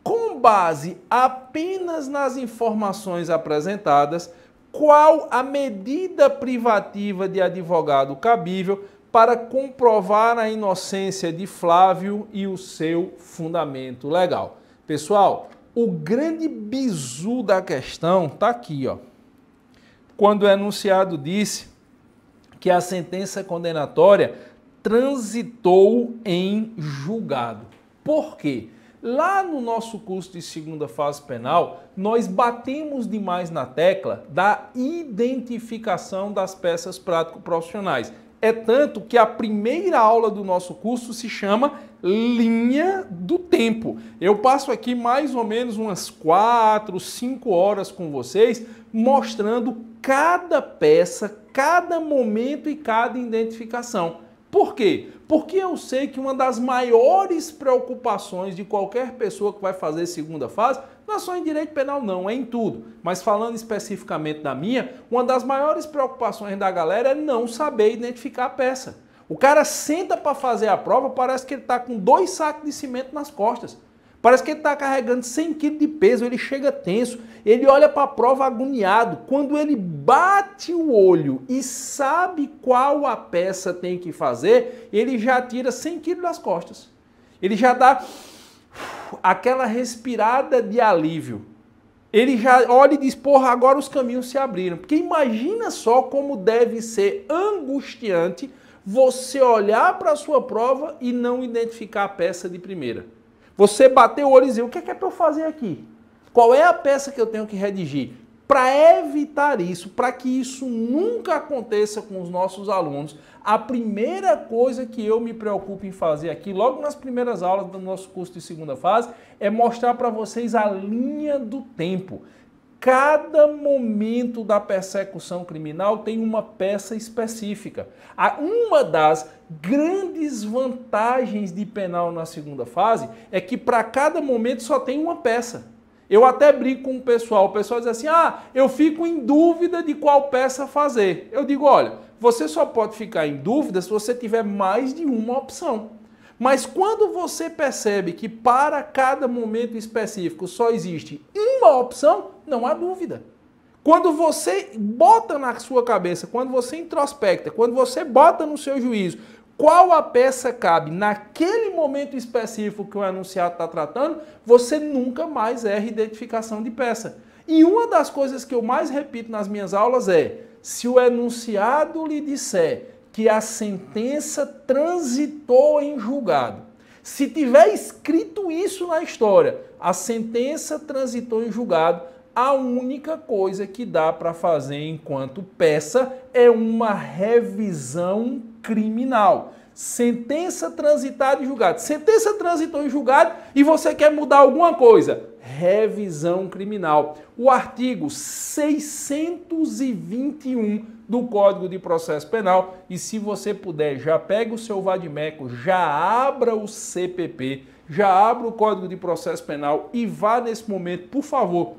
Com base apenas nas informações apresentadas, qual a medida privativa de advogado cabível para comprovar a inocência de Flávio e o seu fundamento legal? Pessoal, o grande bizu da questão está aqui, ó. Quando o enunciado disse que a sentença condenatória transitou em julgado. Por quê? Lá no nosso curso de segunda fase penal, nós batemos demais na tecla da identificação das peças prático-profissionais. É tanto que a primeira aula do nosso curso se chama Linha do Tempo. Eu passo aqui mais ou menos umas quatro, cinco horas com vocês, mostrando cada peça, cada momento e cada identificação. Por quê? Porque eu sei que uma das maiores preocupações de qualquer pessoa que vai fazer segunda fase, não é só em direito penal não, é em tudo. Mas falando especificamente da minha, uma das maiores preocupações da galera é não saber identificar a peça. O cara senta para fazer a prova, parece que ele está com dois sacos de cimento nas costas. Parece que ele está carregando cem quilos de peso, ele chega tenso, ele olha para a prova agoniado. Quando ele bate o olho e sabe qual a peça tem que fazer, ele já tira cem quilos das costas. Ele já dá aquela respirada de alívio. Ele já olha e diz, porra, agora os caminhos se abriram. Porque imagina só como deve ser angustiante você olhar para a sua prova e não identificar a peça de primeira. Você bater o olho e dizer, o que é que é para eu fazer aqui? Qual é a peça que eu tenho que redigir? Para evitar isso, para que isso nunca aconteça com os nossos alunos, a primeira coisa que eu me preocupo em fazer aqui, logo nas primeiras aulas do nosso curso de segunda fase, é mostrar para vocês a linha do tempo. Cada momento da persecução criminal tem uma peça específica. Uma das grandes vantagens de penal na segunda fase é que para cada momento só tem uma peça. Eu até brinco com o pessoal, o pessoal diz assim, ah, eu fico em dúvida de qual peça fazer. Eu digo, olha, você só pode ficar em dúvida se você tiver mais de uma opção. Mas quando você percebe que para cada momento específico só existe uma opção, não há dúvida. Quando você bota na sua cabeça, quando você introspecta, quando você bota no seu juízo qual a peça cabe naquele momento específico que o enunciado está tratando, você nunca mais erra identificação de peça. E uma das coisas que eu mais repito nas minhas aulas é, se o enunciado lhe disser que a sentença transitou em julgado, se tiver escrito isso na história, a sentença transitou em julgado, a única coisa que dá para fazer enquanto peça é uma revisão criminal. Sentença transitada em julgado. Sentença transitou em julgado e você quer mudar alguma coisa? Revisão criminal. O artigo seiscentos e vinte e um do Código de Processo Penal. E se você puder, já pega o seu vadimeco, já abra o C P P, já abra o Código de Processo Penal e vá nesse momento, por favor,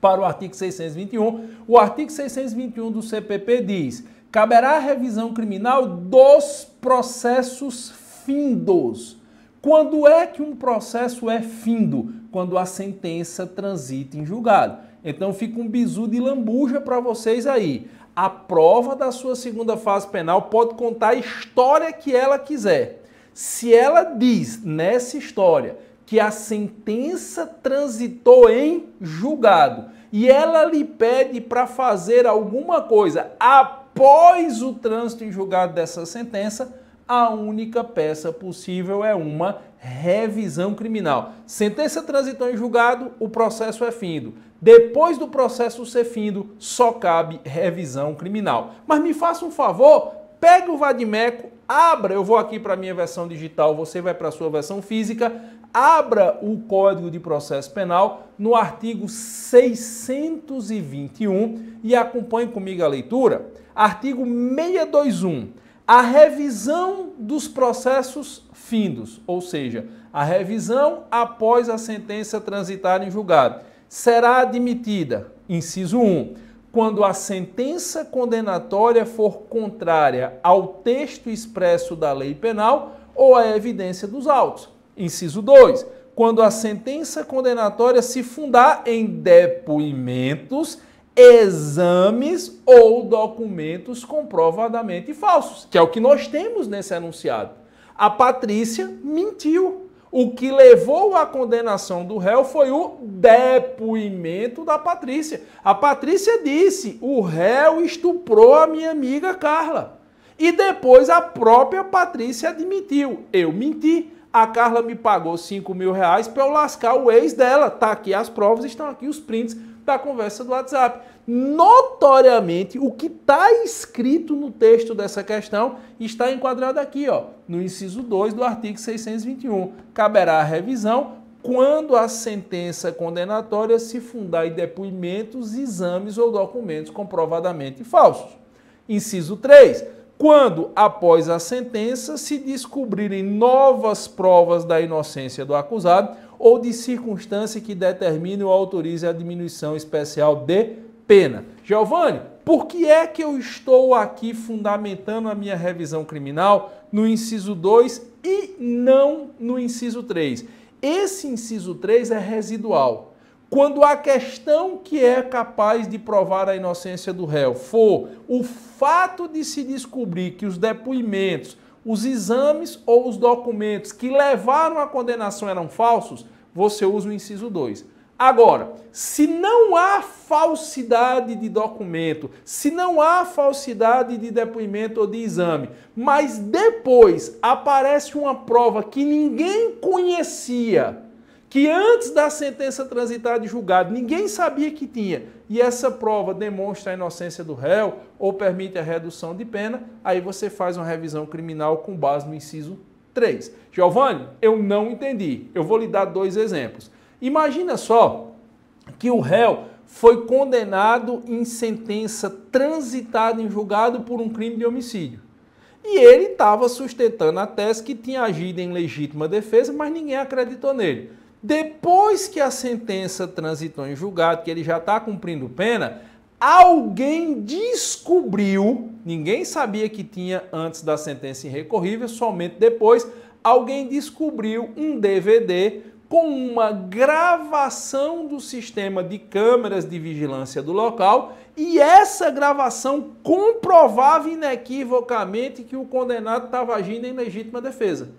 para o artigo seiscentos e vinte e um. O artigo seiscentos e vinte e um do C P P diz: caberá a revisão criminal dos processos findos. Quando é que um processo é findo? Quando a sentença transita em julgado. Então fica um bizu de lambuja para vocês aí. A prova da sua segunda fase penal pode contar a história que ela quiser. Se ela diz nessa história que a sentença transitou em julgado e ela lhe pede para fazer alguma coisa a após o trânsito em julgado dessa sentença, a única peça possível é uma revisão criminal. Sentença transitou em julgado, o processo é findo. Depois do processo ser findo, só cabe revisão criminal. Mas me faça um favor, pegue o vadimeco, abra, eu vou aqui para a minha versão digital, você vai para a sua versão física, abra o Código de Processo Penal no artigo seiscentos e vinte e um e acompanhe comigo a leitura. Artigo seiscentos e vinte e um, a revisão dos processos findos, ou seja, a revisão após a sentença transitar em julgado, será admitida, inciso um, quando a sentença condenatória for contrária ao texto expresso da lei penal ou à evidência dos autos, inciso dois, quando a sentença condenatória se fundar em depoimentos, exames ou documentos comprovadamente falsos, que é o que nós temos nesse enunciado. A Patrícia mentiu. O que levou à condenação do réu foi o depoimento da Patrícia. A Patrícia disse, o réu estuprou a minha amiga Carla. E depois a própria Patrícia admitiu, eu menti. A Carla me pagou cinco mil reais para eu lascar o ex dela. Tá aqui as provas, estão aqui os prints da conversa do WhatsApp. Notoriamente, o que está escrito no texto dessa questão está enquadrado aqui, ó, no inciso dois do artigo seiscentos e vinte e um. Caberá a revisão quando a sentença condenatória se fundar em depoimentos, exames ou documentos comprovadamente falsos. Inciso três, quando, após a sentença, se descobrirem novas provas da inocência do acusado ou de circunstância que determine ou autorize a diminuição especial de pena. Geovane, por que é que eu estou aqui fundamentando a minha revisão criminal no inciso dois e não no inciso três? Esse inciso três é residual. Quando a questão que é capaz de provar a inocência do réu for o fato de se descobrir que os depoimentos, os exames ou os documentos que levaram à condenação eram falsos, você usa o inciso dois. Agora, se não há falsidade de documento, se não há falsidade de depoimento ou de exame, mas depois aparece uma prova que ninguém conhecia, que antes da sentença transitar de julgado ninguém sabia que tinha, e essa prova demonstra a inocência do réu ou permite a redução de pena, aí você faz uma revisão criminal com base no inciso três. Geovane, eu não entendi. Eu vou lhe dar dois exemplos. Imagina só que o réu foi condenado em sentença transitada em julgado por um crime de homicídio. E ele estava sustentando a tese que tinha agido em legítima defesa, mas ninguém acreditou nele. Depois que a sentença transitou em julgado, que ele já está cumprindo pena, alguém descobriu, ninguém sabia que tinha antes da sentença irrecorrível, somente depois, alguém descobriu um D V D com uma gravação do sistema de câmeras de vigilância do local, e essa gravação comprovava inequivocamente que o condenado estava agindo em legítima defesa.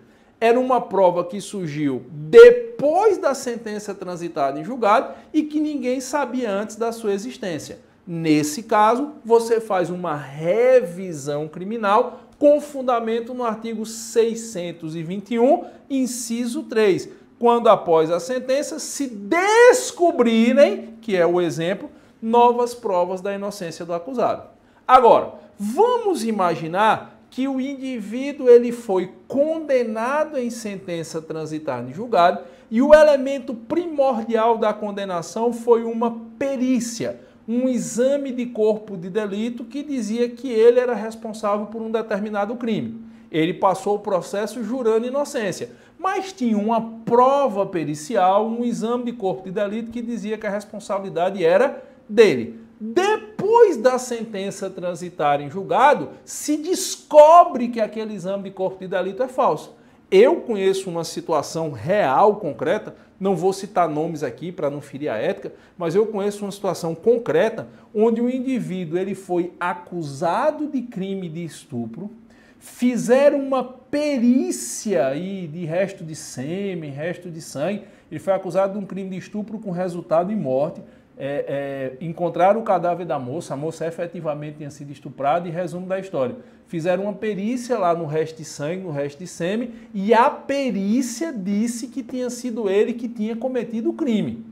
Era uma prova que surgiu depois da sentença transitada em julgado e que ninguém sabia antes da sua existência. Nesse caso, você faz uma revisão criminal com fundamento no artigo seiscentos e vinte e um, inciso três. Quando após a sentença se descobrirem, que é o exemplo, novas provas da inocência do acusado. Agora, vamos imaginar que o indivíduo ele foi condenado em sentença transitada em julgado e o elemento primordial da condenação foi uma perícia, um exame de corpo de delito que dizia que ele era responsável por um determinado crime. Ele passou o processo jurando inocência, mas tinha uma prova pericial, um exame de corpo de delito que dizia que a responsabilidade era dele. Depois da sentença transitar em julgado, se descobre que aquele exame de corpo de delito é falso. Eu conheço uma situação real, concreta, não vou citar nomes aqui para não ferir a ética, mas eu conheço uma situação concreta onde o indivíduo ele foi acusado de crime de estupro, fizeram uma perícia aí de resto de sêmen, resto de sangue. Ele foi acusado de um crime de estupro com resultado em morte. É, é, encontraram o cadáver da moça, a moça efetivamente tinha sido estuprada e resumo da história. Fizeram uma perícia lá no resto de sangue, no resto de sêmen, e a perícia disse que tinha sido ele que tinha cometido o crime.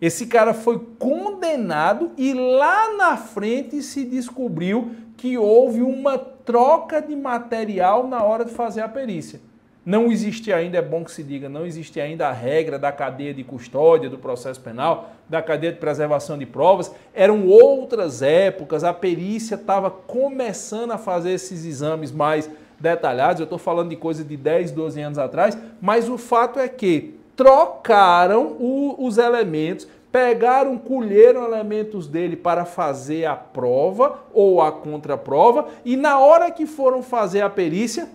Esse cara foi condenado e lá na frente se descobriu que houve uma troca de material na hora de fazer a perícia. Não existe ainda, é bom que se diga, não existe ainda a regra da cadeia de custódia do processo penal, da cadeia de preservação de provas. Eram outras épocas, a perícia estava começando a fazer esses exames mais detalhados. Eu estou falando de coisa de dez, doze anos atrás, mas o fato é que trocaram o, os elementos, pegaram, colheram elementos dele para fazer a prova ou a contraprova e na hora que foram fazer a perícia,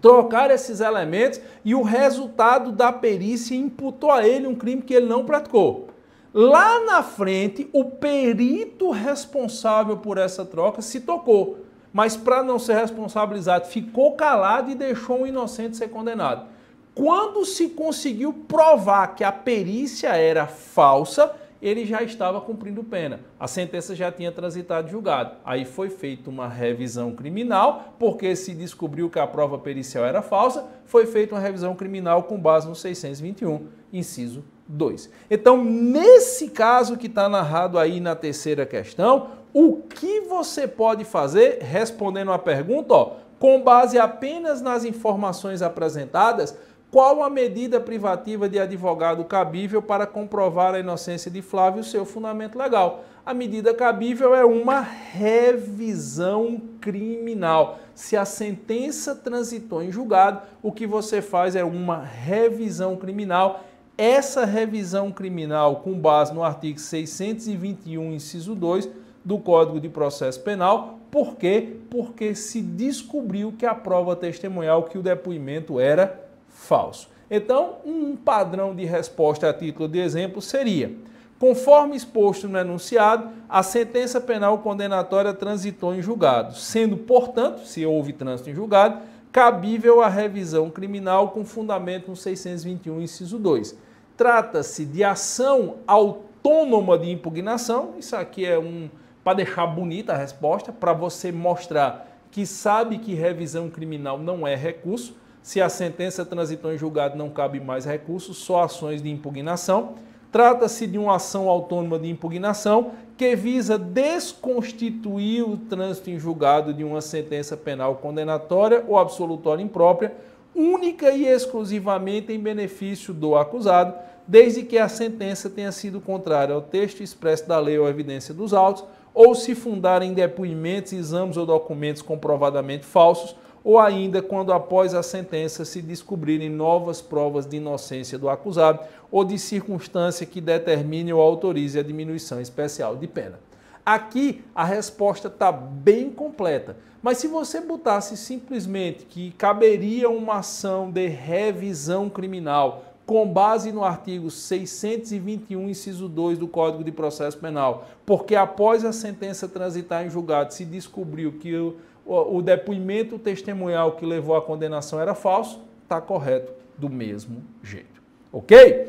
trocaram esses elementos e o resultado da perícia imputou a ele um crime que ele não praticou. Lá na frente, o perito responsável por essa troca se tocou, mas para não ser responsabilizado, ficou calado e deixou um inocente ser condenado. Quando se conseguiu provar que a perícia era falsa, ele já estava cumprindo pena. A sentença já tinha transitado em julgado. Aí foi feita uma revisão criminal, porque se descobriu que a prova pericial era falsa, foi feita uma revisão criminal com base no seiscentos e vinte e um, inciso dois. Então, nesse caso que está narrado aí na terceira questão, o que você pode fazer? Respondendo a pergunta, ó, com base apenas nas informações apresentadas, qual a medida privativa de advogado cabível para comprovar a inocência de Flávio e o seu fundamento legal? A medida cabível é uma revisão criminal. Se a sentença transitou em julgado, o que você faz é uma revisão criminal. Essa revisão criminal, com base no artigo seiscentos e vinte e um, inciso dois, do Código de Processo Penal. Por quê? Porque se descobriu que a prova testemunhal, que o depoimento era falso. Então, um padrão de resposta a título de exemplo seria: conforme exposto no enunciado, a sentença penal condenatória transitou em julgado, sendo, portanto, se houve trânsito em julgado, cabível a revisão criminal com fundamento no seiscentos e vinte e um, inciso dois. Trata-se de ação autônoma de impugnação, isso aqui é um para deixar bonita a resposta, para você mostrar que sabe que revisão criminal não é recurso. Se a sentença transitou em julgado, não cabe mais recurso, só ações de impugnação. Trata-se de uma ação autônoma de impugnação que visa desconstituir o trânsito em julgado de uma sentença penal condenatória ou absolutória imprópria, única e exclusivamente em benefício do acusado, desde que a sentença tenha sido contrária ao texto expresso da lei ou evidência dos autos, ou se fundar em depoimentos, exames ou documentos comprovadamente falsos, ou ainda quando após a sentença se descobrirem novas provas de inocência do acusado ou de circunstância que determine ou autorize a diminuição especial de pena. Aqui a resposta está bem completa, mas se você botasse simplesmente que caberia uma ação de revisão criminal com base no artigo seiscentos e vinte e um, inciso dois do Código de Processo Penal, porque após a sentença transitar em julgado se descobriu que o o depoimento testemunhal que levou à condenação era falso, está correto do mesmo jeito, ok?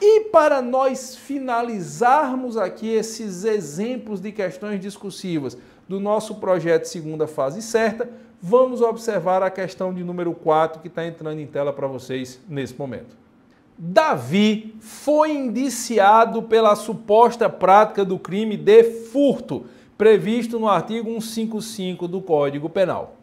E para nós finalizarmos aqui esses exemplos de questões discursivas do nosso projeto Segunda Fase Certa, vamos observar a questão de número quatro que está entrando em tela para vocês nesse momento. Davi foi indiciado pela suposta prática do crime de furto, previsto no artigo cento e cinquenta e cinco do Código Penal.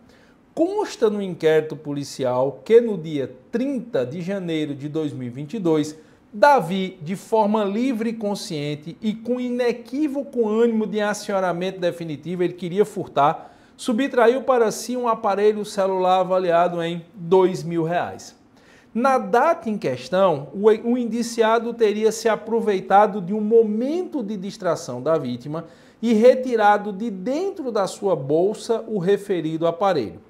Consta no inquérito policial que no dia trinta de janeiro de dois mil e vinte e dois, Davi, de forma livre e consciente e com inequívoco ânimo de acionamento definitivo, ele queria furtar, subtraiu para si um aparelho celular avaliado em dois mil reais. Na data em questão, o indiciado teria se aproveitado de um momento de distração da vítima e retirado de dentro da sua bolsa o referido aparelho.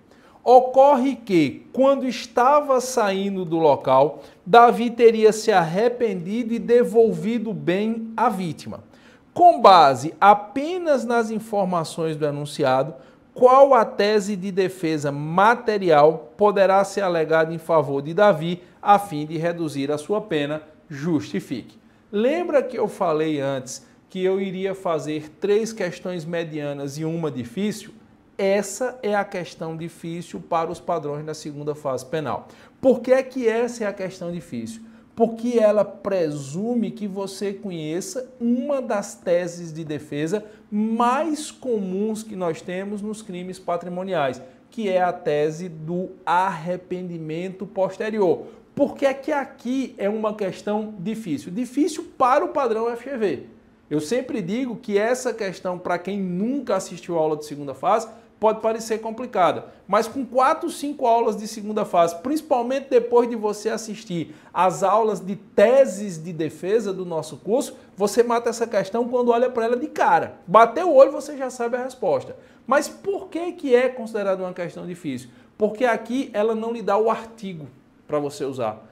Ocorre que, quando estava saindo do local, Davi teria se arrependido e devolvido o bem à vítima. Com base apenas nas informações do enunciado, qual a tese de defesa material poderá ser alegada em favor de Davi a fim de reduzir a sua pena? Justifique. Lembra que eu falei antes que eu iria fazer três questões medianas e uma difícil? Essa é a questão difícil para os padrões da segunda fase penal. Por que é que essa é a questão difícil? Porque ela presume que você conheça uma das teses de defesa mais comuns que nós temos nos crimes patrimoniais, que é a tese do arrependimento posterior. Por que é que aqui é uma questão difícil? Difícil para o padrão F G V. Eu sempre digo que essa questão, para quem nunca assistiu a aula de segunda fase, pode parecer complicada. Mas com quatro, cinco aulas de segunda fase, principalmente depois de você assistir às aulas de teses de defesa do nosso curso, você mata essa questão quando olha para ela de cara. Bateu o olho, você já sabe a resposta. Mas por que que é considerada uma questão difícil? Porque aqui ela não lhe dá o artigo para você usar.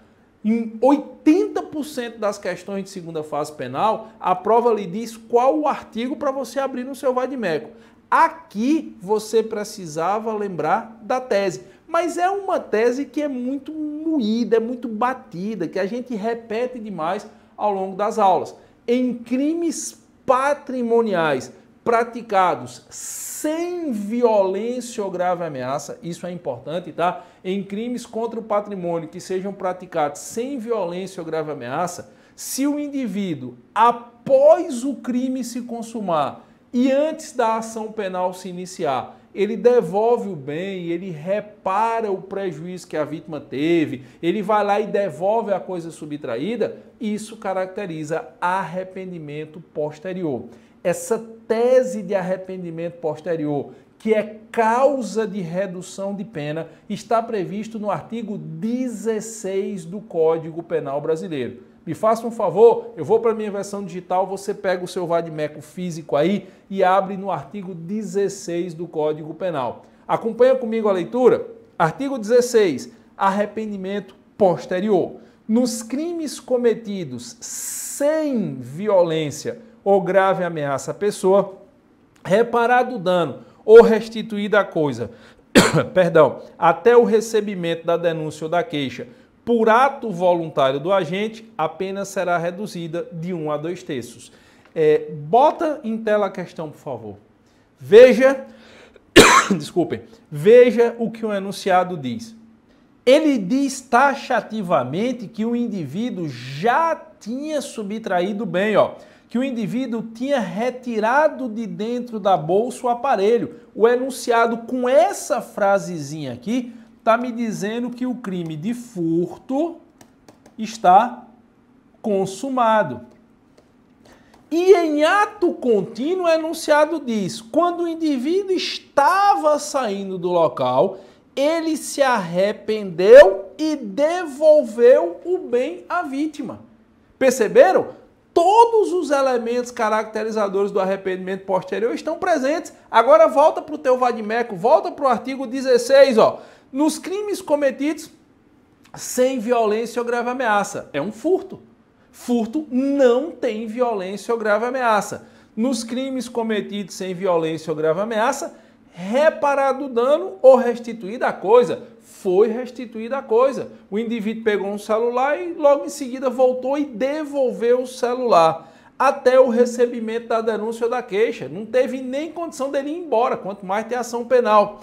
Em oitenta por cento das questões de segunda fase penal, a prova lhe diz qual o artigo para você abrir no seu vade-mecum. Aqui você precisava lembrar da tese, mas é uma tese que é muito moída, é muito batida, que a gente repete demais ao longo das aulas. Em crimes patrimoniais praticados sem violência ou grave ameaça, isso é importante, tá? Em crimes contra o patrimônio que sejam praticados sem violência ou grave ameaça, se o indivíduo, após o crime se consumar e antes da ação penal se iniciar, ele devolve o bem, ele repara o prejuízo que a vítima teve, ele vai lá e devolve a coisa subtraída, isso caracteriza arrependimento posterior. Essa tese de arrependimento posterior, que é causa de redução de pena, está previsto no artigo dezesseis do Código Penal Brasileiro. Me faça um favor, eu vou para a minha versão digital, você pega o seu vade-mecum físico aí e abre no artigo dezesseis do Código Penal. Acompanha comigo a leitura. Artigo dezesseis, arrependimento posterior. Nos crimes cometidos sem violência ou grave ameaça à pessoa, reparado o dano ou restituída a coisa, perdão, até o recebimento da denúncia ou da queixa, por ato voluntário do agente, a pena será reduzida de um a dois terços. É, bota em tela a questão, por favor. Veja, desculpem, veja o que o enunciado diz. Ele diz taxativamente que o indivíduo já tinha subtraído bem, ó. Que o indivíduo tinha retirado de dentro da bolsa o aparelho. O enunciado com essa frasezinha aqui está me dizendo que o crime de furto está consumado. E em ato contínuo é enunciado diz, quando o indivíduo estava saindo do local, ele se arrependeu e devolveu o bem à vítima. Perceberam? Todos os elementos caracterizadores do arrependimento posterior estão presentes. Agora volta para o teu vadimeco, volta para o artigo dezesseis, ó. Nos crimes cometidos sem violência ou grave ameaça. É um furto. Furto não tem violência ou grave ameaça. Nos crimes cometidos sem violência ou grave ameaça, reparado o dano ou restituída a coisa. Foi restituída a coisa. O indivíduo pegou um celular e logo em seguida voltou e devolveu o celular até o recebimento da denúncia ou da queixa. Não teve nem condição dele ir embora, quanto mais ter ação penal.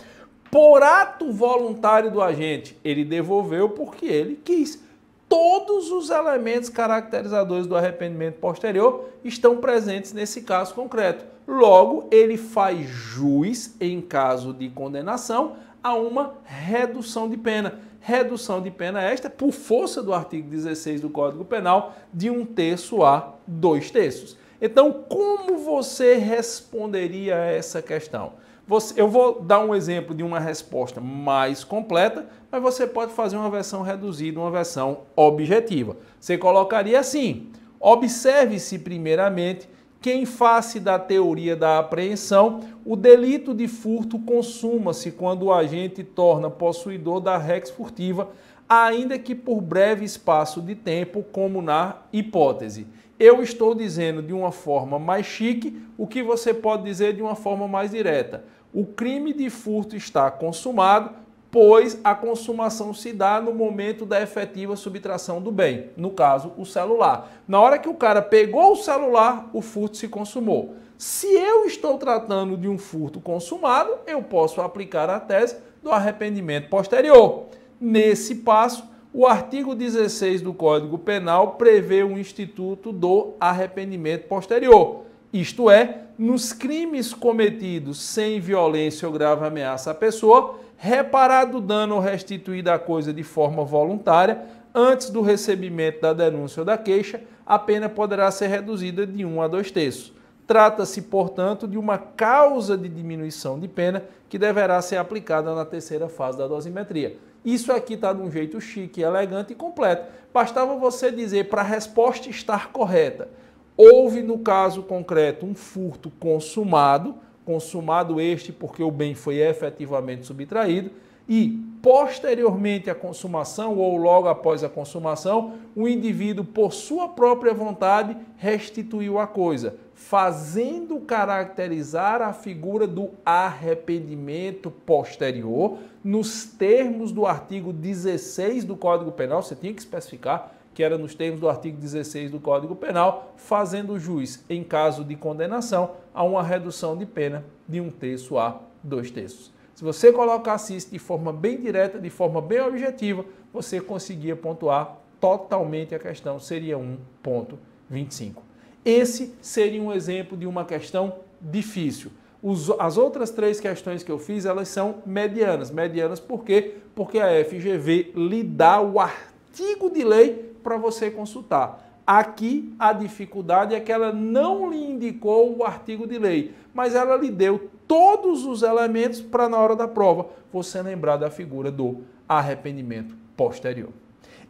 Por ato voluntário do agente, ele devolveu porque ele quis. Todos os elementos caracterizadores do arrependimento posterior estão presentes nesse caso concreto. Logo, ele faz jus, em caso de condenação, a uma redução de pena. Redução de pena esta, por força do artigo dezesseis do Código Penal, de um terço a dois terços. Então, como você responderia a essa questão? Você, eu vou dar um exemplo de uma resposta mais completa, mas você pode fazer uma versão reduzida, uma versão objetiva. Você colocaria assim, observe-se primeiramente que em face da teoria da apreensão, o delito de furto consuma-se quando o agente torna possuidor da rex furtiva, ainda que por breve espaço de tempo, como na hipótese. Eu estou dizendo de uma forma mais chique o que você pode dizer de uma forma mais direta. O crime de furto está consumado, pois a consumação se dá no momento da efetiva subtração do bem, no caso, o celular. Na hora que o cara pegou o celular, o furto se consumou. Se eu estou tratando de um furto consumado, eu posso aplicar a tese do arrependimento posterior. Nesse passo, o artigo dezesseis do Código Penal prevê o instituto do arrependimento posterior, isto é, nos crimes cometidos sem violência ou grave ameaça à pessoa, reparado o dano ou restituída a coisa de forma voluntária, antes do recebimento da denúncia ou da queixa, a pena poderá ser reduzida de um a dois terços. Trata-se, portanto, de uma causa de diminuição de pena que deverá ser aplicada na terceira fase da dosimetria. Isso aqui está de um jeito chique, elegante e completo. Bastava você dizer para a resposta estar correta. Houve, no caso concreto, um furto consumado, consumado este porque o bem foi efetivamente subtraído, e, posteriormente à consumação ou logo após a consumação, o indivíduo, por sua própria vontade, restituiu a coisa, fazendo caracterizar a figura do arrependimento posterior nos termos do artigo dezesseis do Código Penal. Você tinha que especificar que era nos termos do artigo dezesseis do Código Penal, fazendo jus, em caso de condenação, a uma redução de pena de um terço a dois terços. Se você colocasse isso de forma bem direta, de forma bem objetiva, você conseguia pontuar totalmente a questão, seria um ponto vinte e cinco. Esse seria um exemplo de uma questão difícil. Os, as outras três questões que eu fiz, elas são medianas. Medianas por quê? Porque a F G V lhe dá o artigo de lei para você consultar. Aqui a dificuldade é que ela não lhe indicou o artigo de lei, mas ela lhe deu todos os elementos para na hora da prova você lembrar da figura do arrependimento posterior.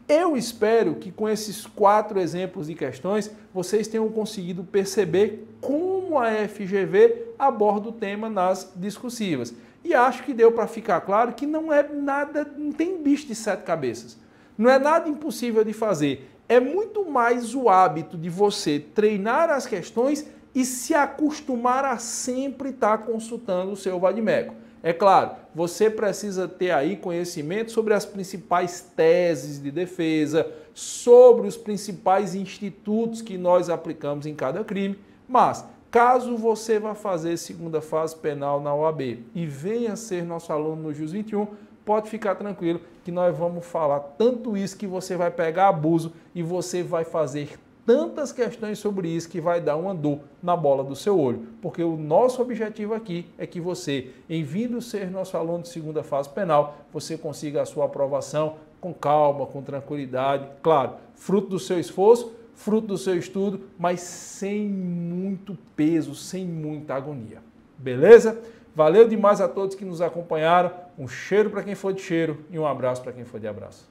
Eu espero que com esses quatro exemplos de questões vocês tenham conseguido perceber como a F G V aborda o tema nas discursivas. E acho que deu para ficar claro que não é nada, não tem bicho de sete cabeças. Não é nada impossível de fazer. É muito mais o hábito de você treinar as questões e se acostumar a sempre estar consultando o seu vadimeco. É claro, você precisa ter aí conhecimento sobre as principais teses de defesa, sobre os principais institutos que nós aplicamos em cada crime, mas caso você vá fazer segunda fase penal na O A B e venha ser nosso aluno no Jus vinte e um, pode ficar tranquilo que nós vamos falar tanto isso que você vai pegar abuso e você vai fazer tantas questões sobre isso que vai dar uma dor na bola do seu olho, porque o nosso objetivo aqui é que você, em vindo ser nosso aluno de segunda fase penal, você consiga a sua aprovação com calma, com tranquilidade, claro, fruto do seu esforço, fruto do seu estudo, mas sem muito peso, sem muita agonia. Beleza? Valeu demais a todos que nos acompanharam, um cheiro para quem for de cheiro e um abraço para quem for de abraço.